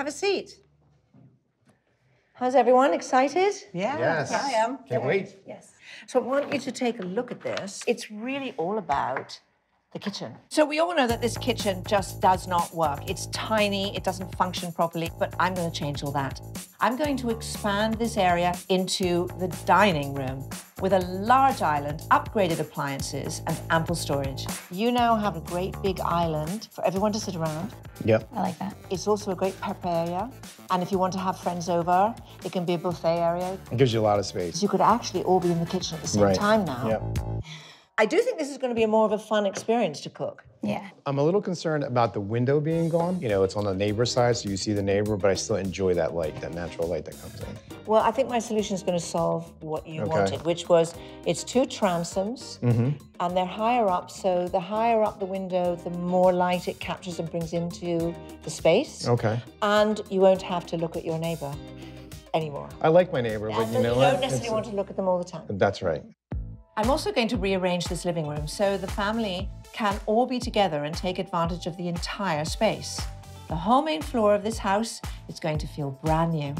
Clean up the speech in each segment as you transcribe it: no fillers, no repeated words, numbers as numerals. Have a seat. How's everyone? Excited? Yeah. Yes. I am. Can't wait. Yes. So I want you to take a look at this. It's really all about the kitchen. So we all know that this kitchen just does not work. It's tiny, it doesn't function properly, but I'm going to change all that. I'm going to expand this area into the dining room with a large island, upgraded appliances, and ample storage. You now have a great big island for everyone to sit around. Yep. I like that. It's also a great prep area, and if you want to have friends over, it can be a buffet area. It gives you a lot of space. You could actually all be in the kitchen at the same time now. Yep. I do think this is going to be more of a fun experience to cook. Yeah. I'm a little concerned about the window being gone. You know, it's on the neighbor's side, so you see the neighbor, but I still enjoy that light, that natural light that comes in. Well, I think my solution is going to solve what you wanted, which was it's two transoms, and they're higher up, so the higher up the window, the more light it captures and brings into the space. Okay. And you won't have to look at your neighbor anymore. I like my neighbor, but you know what? You don't necessarily want to look at them all the time. That's right. I'm also going to rearrange this living room so the family can all be together and take advantage of the entire space. The whole main floor of this house is going to feel brand new.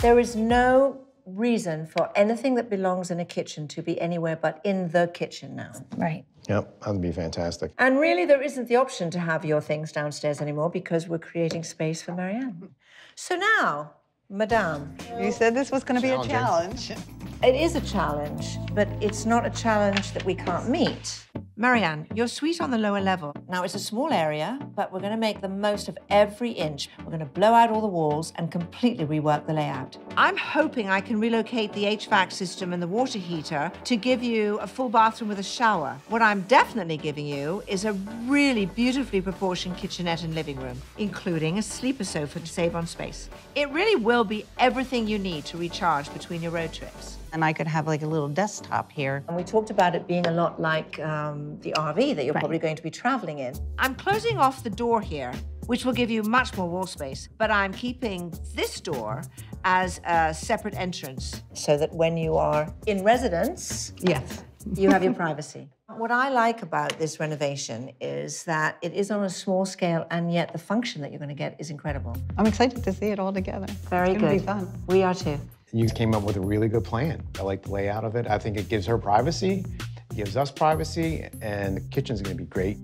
There is no reason for anything that belongs in a kitchen to be anywhere but in the kitchen now. Right. Yep, that'd be fantastic. And really there isn't the option to have your things downstairs anymore because we're creating space for Marianne. So now, Madame. You said this was going to be a challenge. It is a challenge, but it's not a challenge that we can't meet. Marianne, your suite on the lower level. Now, it's a small area, but we're going to make the most of every inch. We're going to blow out all the walls and completely rework the layout. I'm hoping I can relocate the HVAC system and the water heater to give you a full bathroom with a shower. What I'm definitely giving you is a really beautifully proportioned kitchenette and living room, including a sleeper sofa to save on space. It really will be everything you need to recharge between your road trips. And I could have like a little desktop here. And we talked about it being a lot like the RV that you're probably going to be traveling in. I'm closing off the door here, which will give you much more wall space, but I'm keeping this door as a separate entrance. So that when you are in residence, you have your privacy. What I like about this renovation is that it is on a small scale, and yet the function that you're going to get is incredible. I'm excited to see it all together. Very good. It's going to be fun. We are too. You came up with a really good plan. I like the layout of it. I think it gives her privacy, it gives us privacy, and the kitchen's gonna be great.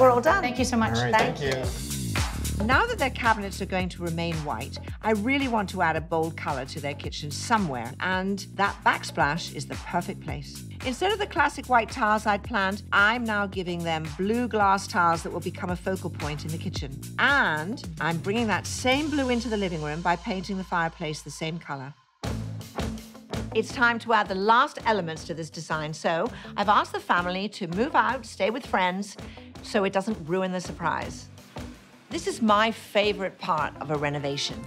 We're all done. Thank you so much. All right, thank you. Now that their cabinets are going to remain white, I really want to add a bold color to their kitchen somewhere, and that backsplash is the perfect place. Instead of the classic white tiles I'd planned, I'm now giving them blue glass tiles that will become a focal point in the kitchen. And I'm bringing that same blue into the living room by painting the fireplace the same color. It's time to add the last elements to this design, so I've asked the family to move out, stay with friends, so it doesn't ruin the surprise. This is my favorite part of a renovation.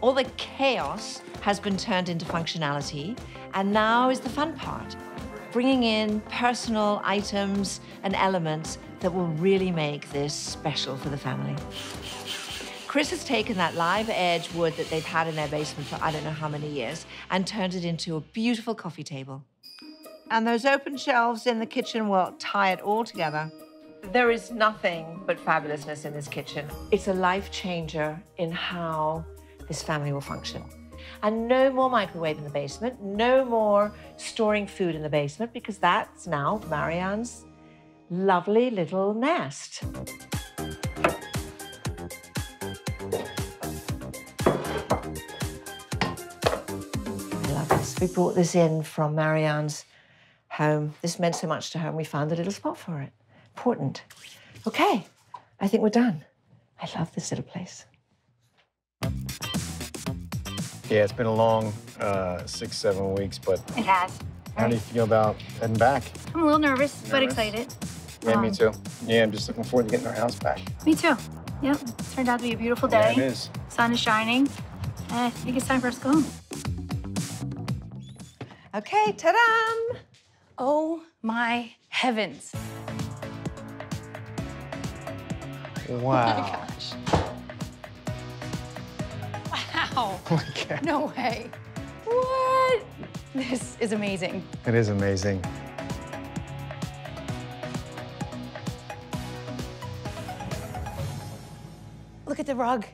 All the chaos has been turned into functionality, and now is the fun part, bringing in personal items and elements that will really make this special for the family. Chris has taken that live edge wood that they've had in their basement for I don't know how many years and turned it into a beautiful coffee table. And those open shelves in the kitchen will tie it all together. There is nothing but fabulousness in this kitchen. It's a life changer in how this family will function. And no more microwave in the basement, no more storing food in the basement, because that's now Marianne's lovely little nest. We brought this in from Marianne's home. This meant so much to her, and we found a little spot for it. Important. Okay, I think we're done. I love this little place. Yeah, it's been a long 6, 7 weeks, but... It has. How do you feel about heading back? I'm a little nervous, but excited. Yeah, me too. Yeah, I'm just looking forward to getting our house back. Me too. Yep, it turned out to be a beautiful day. Yeah, it is. Sun is shining, and I think it's time for us to go home. Okay, ta-da! Oh my heavens. Wow. Oh my gosh. Wow. Oh my God. No way. What? This is amazing. It is amazing. Look at the rug.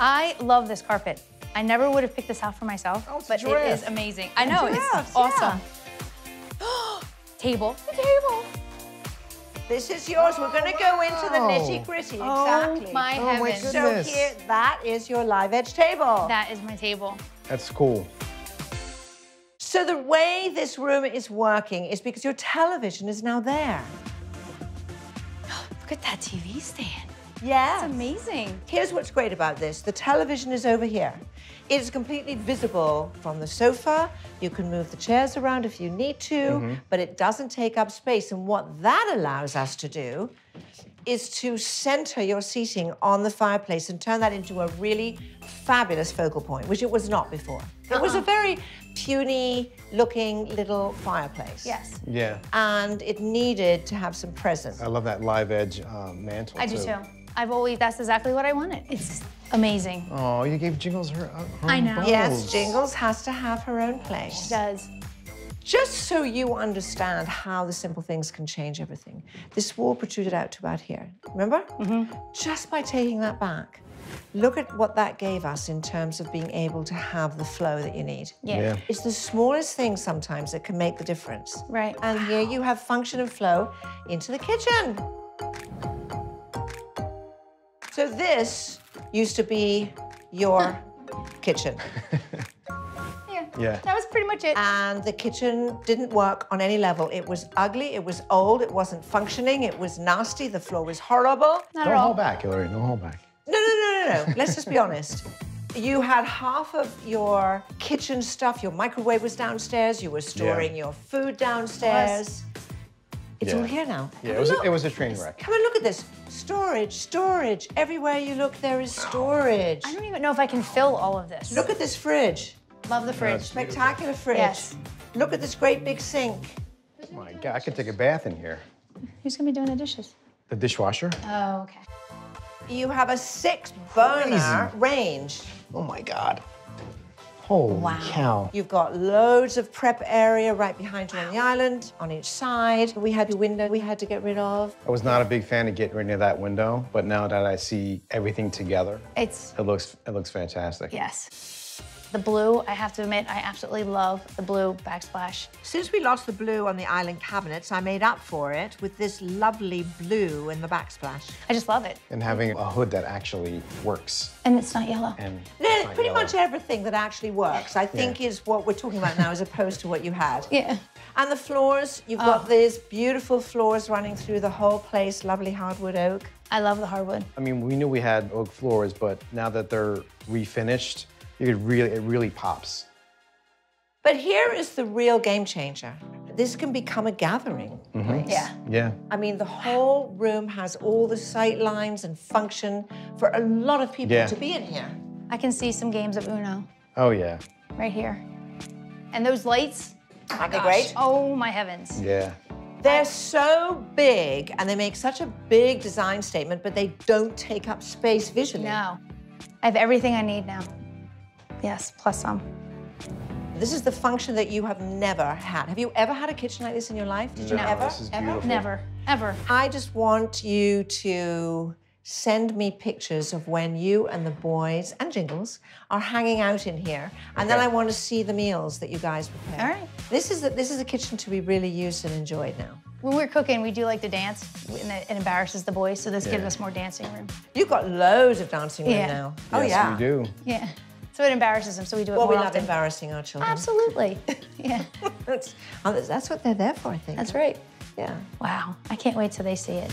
I love this carpet. I never would have picked this out for myself, oh, but it is amazing. I know, it's awesome. Yeah. Table. The table. This is yours. Oh, we're going to go into the nitty-gritty. Exactly. My heavens. So here, that is your live edge table. That is my table. That's cool. So the way this room is working is because your television is now there. Look at that TV stand. Yeah. It's amazing. Here's what's great about this. The television is over here. It is completely visible from the sofa. You can move the chairs around if you need to, but it doesn't take up space. And what that allows us to do is to center your seating on the fireplace and turn that into a really fabulous focal point, which it was not before. It was a very puny-looking little fireplace. Yes. Yeah. And it needed to have some presence. I love that live edge mantle. I do too. I've always, that's exactly what I wanted. It's amazing. Oh, you gave Jingles her I know. Bowls. Yes, Jingles has to have her own place. She does. Just so you understand how the simple things can change everything, this wall protruded out to about here, remember? Just by taking that back, look at what that gave us in terms of being able to have the flow that you need. Yeah. It's the smallest thing sometimes that can make the difference. Right. And here you have function and flow into the kitchen. So this used to be your kitchen. Yeah. That was pretty much it. And the kitchen didn't work on any level. It was ugly, it was old, it wasn't functioning, it was nasty, the floor was horrible. Don't hold back, Hilary, don't hold back. No. Let's just be honest. You had half of your kitchen stuff, your microwave was downstairs, you were storing your food downstairs. It's all here now. Yeah, it was a train wreck. Come and look at this. Storage, storage. Everywhere you look, there is storage. I don't even know if I can fill all of this. Look at this fridge. Love the fridge. Spectacular fridge. Yes. Look at this great big sink. Oh my God, I could take a bath in here. Who's gonna be doing the dishes? The dishwasher. Oh, okay. You have a 6-burner range. Oh my God. Holy cow. You've got loads of prep area right behind you on the island, on each side. We had a window we had to get rid of. I was not a big fan of getting rid of that window, but now that I see everything together, it looks fantastic. Yes. The blue, I have to admit, I absolutely love the blue backsplash. Since we lost the blue on the island cabinets, I made up for it with this lovely blue in the backsplash. I just love it. And having a hood that actually works. And it's not yellow. And no, pretty much everything that actually works, I think, is what we're talking about now as opposed to what you had. Yeah. And the floors, you've got these beautiful floors running through the whole place, lovely hardwood oak. I love the hardwood. I mean, we knew we had oak floors, but now that they're refinished, it really pops. But here is the real game changer. This can become a gathering place. Yeah. I mean, the whole room has all the sight lines and function for a lot of people to be in here. I can see some games of Uno. Oh, yeah. Right here. And those lights, aren't they great? Oh, my heavens. Yeah. They're so big, and they make such a big design statement, but they don't take up space visually. No. I have everything I need now. Yes, plus some. This is the function that you have never had. Have you ever had a kitchen like this in your life? Did you ever? This is beautiful. Never, ever. I just want you to send me pictures of when you and the boys and Jingles are hanging out in here, and then I want to see the meals that you guys prepare. All right. This is a kitchen to be really used and enjoyed now. When we're cooking, we do like to dance, and it embarrasses the boys, so this gives us more dancing room. You've got loads of dancing room now. Yes, we do. Yeah. So it embarrasses them, so we do it more often. Well, we love embarrassing our children. Absolutely, that's what they're there for, I think. That's right. Yeah. Wow, I can't wait till they see it.